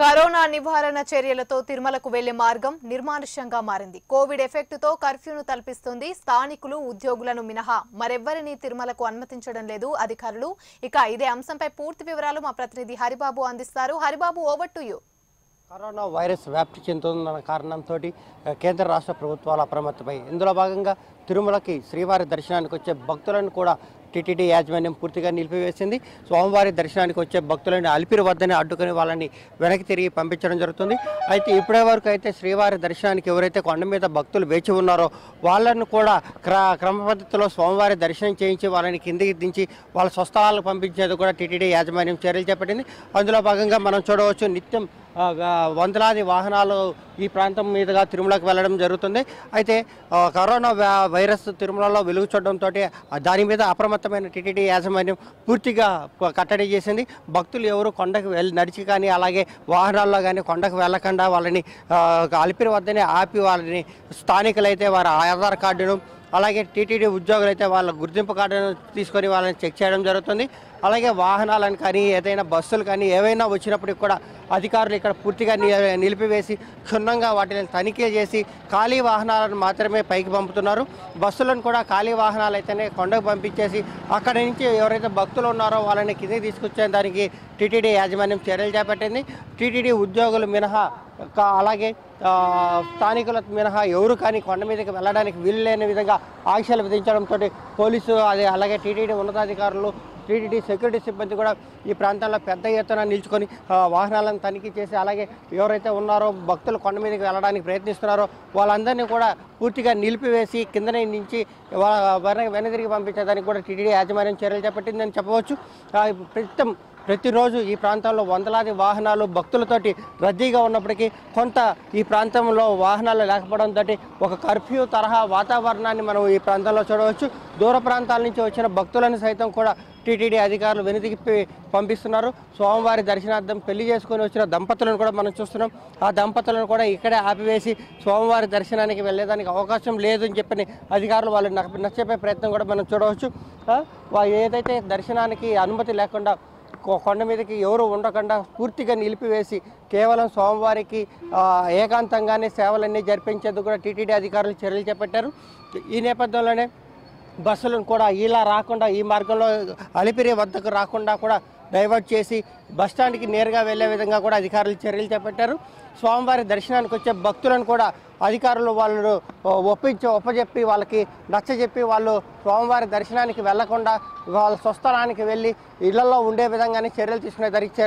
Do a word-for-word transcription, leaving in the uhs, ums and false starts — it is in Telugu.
కరోనా నివారణ చర్యలతో తిరుమలకు వెళ్లే మార్గం నిర్మానుష్యంగా మారింది. కోవిడ్ ఎఫెక్ట్ తో కర్ఫ్యూను తలపిస్తుంది. స్థానికులు ఉద్యోగులను మినహా మరెవ్వరిని తిరుమలకు అనుమతించడం లేదు అధికారులు. ఇక ఇదే అంశంపై పూర్తి వివరాలు మా ప్రతినిధి హరిబాబు అందిస్తారు. Haribabu, over to you. Corona virus వ్యాప్తి చెందుతున్న కారణంతో కేంద్ర రాష్ట్ర ప్రభుత్వాలు అప్రమత్తమై ఇందులో భాగంగా తిరుమలకి శ్రీవారి దర్శనానికి వచ్చే భక్తులను కూడా టీటీడీ యాజమాన్యం పూర్తిగా నిలిపివేసింది. స్వామివారి దర్శనానికి వచ్చే భక్తులని అలిపిరి వద్దనే అడ్డుకుని వాళ్ళని వెనక్కి తిరిగి పంపించడం జరుగుతుంది. అయితే ఇప్పటి వరకు అయితే శ్రీవారి దర్శనానికి ఎవరైతే కొండ మీద భక్తులు వేచి ఉన్నారో వాళ్ళను కూడా క్ర క్రమ పద్ధతిలో స్వామివారి దర్శనం చేయించి వాళ్ళని కిందికి దించి వాళ్ళ స్వస్థలాలకు పంపించేది కూడా టీటీడీ యాజమాన్యం చర్యలు చేపట్టింది. అందులో భాగంగా మనం చూడవచ్చు, నిత్యం వందలాది వాహనాలు ఈ ప్రాంతం మీదుగా తిరుమలకు వెళ్ళడం జరుగుతుంది. అయితే కరోనా వైరస్ తిరుమలలో వెలుగు చూడడంతో దాని మీద అప్రమత్తమైన టీటీడీ యాజమాన్యం పూర్తిగా కట్టడి చేసింది. భక్తులు ఎవరు కొండకు వెళ్ళి నడిచి కానీ అలాగే వాహనాల్లో కానీ కొండకు వెళ్ళకుండా వాళ్ళని అలిపిరి వద్దనే ఆపి వాళ్ళని స్థానికులైతే వారి ఆధార్ కార్డును అలాగే టీటీడీ ఉద్యోగులు అయితే వాళ్ళ గుర్తింపు కార్డును తీసుకొని వాళ్ళని చెక్ చేయడం జరుగుతుంది. అలాగే వాహనాలను కానీ ఏదైనా బస్సులు కానీ ఏవైనా వచ్చినప్పటికి కూడా అధికారులు ఇక్కడ పూర్తిగా నిలిపివేసి క్షుణ్ణంగా వాటిని తనిఖీ చేసి ఖాళీ వాహనాలను మాత్రమే పైకి పంపుతున్నారు. బస్సులను కూడా ఖాళీ వాహనాలు అయితేనే కొండకు పంపించేసి అక్కడి నుంచి ఎవరైతే భక్తులు ఉన్నారో వాళ్ళని కిందకి తీసుకొచ్చే దానికి టీటీడీ యాజమాన్యం చర్యలు చేపట్టింది. టీటీడీ ఉద్యోగులు మినహా అలాగే స్థానికుల మినహా ఎవరు కానీ కొండ మీదకి వెళ్ళడానికి వీలు లేని విధంగా ఆంక్షలు విధించడంతో పోలీసు అదే అలాగే టీటీడీ ఉన్నతాధికారులు టీటీడీ సెక్యూరిటీ సిబ్బంది కూడా ఈ ప్రాంతంలో పెద్ద ఎత్తున నిల్చుకొని వాహనాలను తనిఖీ చేసి అలాగే ఎవరైతే ఉన్నారో భక్తులు కొండ మీదకి వెళ్ళడానికి ప్రయత్నిస్తున్నారో వాళ్ళందరినీ కూడా పూర్తిగా నిలిపివేసి కిందనే నుంచి వెనదిరిగి పంపించేదానికి కూడా టీటీడీ యాజమాన్యం చర్యలు చేపట్టిందని చెప్పవచ్చు. ప్రస్తుతం ప్రతిరోజు ఈ ప్రాంతంలో వందలాది వాహనాలు భక్తులతోటి రద్దీగా ఉన్నప్పటికీ కొంత ఈ ప్రాంతంలో వాహనాలు లేకపోవడంతో ఒక కర్ఫ్యూ తరహా వాతావరణాన్ని మనం ఈ ప్రాంతంలో చూడవచ్చు. దూర ప్రాంతాల నుంచి వచ్చిన భక్తులను సైతం కూడా టీటీడీ అధికారులు వెనుదిప్పి పంపిస్తున్నారు. స్వామివారి దర్శనార్థం పెళ్లి చేసుకొని వచ్చిన దంపతులను కూడా మనం చూస్తున్నాం. ఆ దంపతులను కూడా ఇక్కడే ఆపివేసి స్వామివారి దర్శనానికి వెళ్ళేదానికి అవకాశం లేదని చెప్పని అధికారులు వాళ్ళు నచ్చే ప్రయత్నం కూడా మనం చూడవచ్చు. ఏదైతే దర్శనానికి అనుమతి లేకుండా కొండ మీదకి ఎవరు ఉండకుండా పూర్తిగా నిలిపివేసి కేవలం స్వామివారికి ఏకాంతంగానే సేవలన్నీ జరిపించేందుకు కూడా టీటీడీ అధికారులు చర్యలు చేపట్టారు. ఈ నేపథ్యంలోనే బస్సులను కూడా ఇలా రాకుండా ఈ మార్గంలో అలిపిరి వద్దకు రాకుండా కూడా డైవర్ట్ చేసి బస్టాండ్కి నేరుగా వెళ్లే విధంగా కూడా అధికారులు చర్యలు చేపట్టారు. స్వామివారి దర్శనానికి వచ్చే భక్తులను కూడా అధికారులు వాళ్ళు ఒప్పించి ఒప్పజెప్పి వాళ్ళకి నచ్చజెప్పి వాళ్ళు స్వామివారి దర్శనానికి వెళ్లకుండా వాళ్ళ స్వస్థలానికి వెళ్ళి ఇళ్లలో ఉండే విధంగానే చర్యలు తీసుకునే దానికి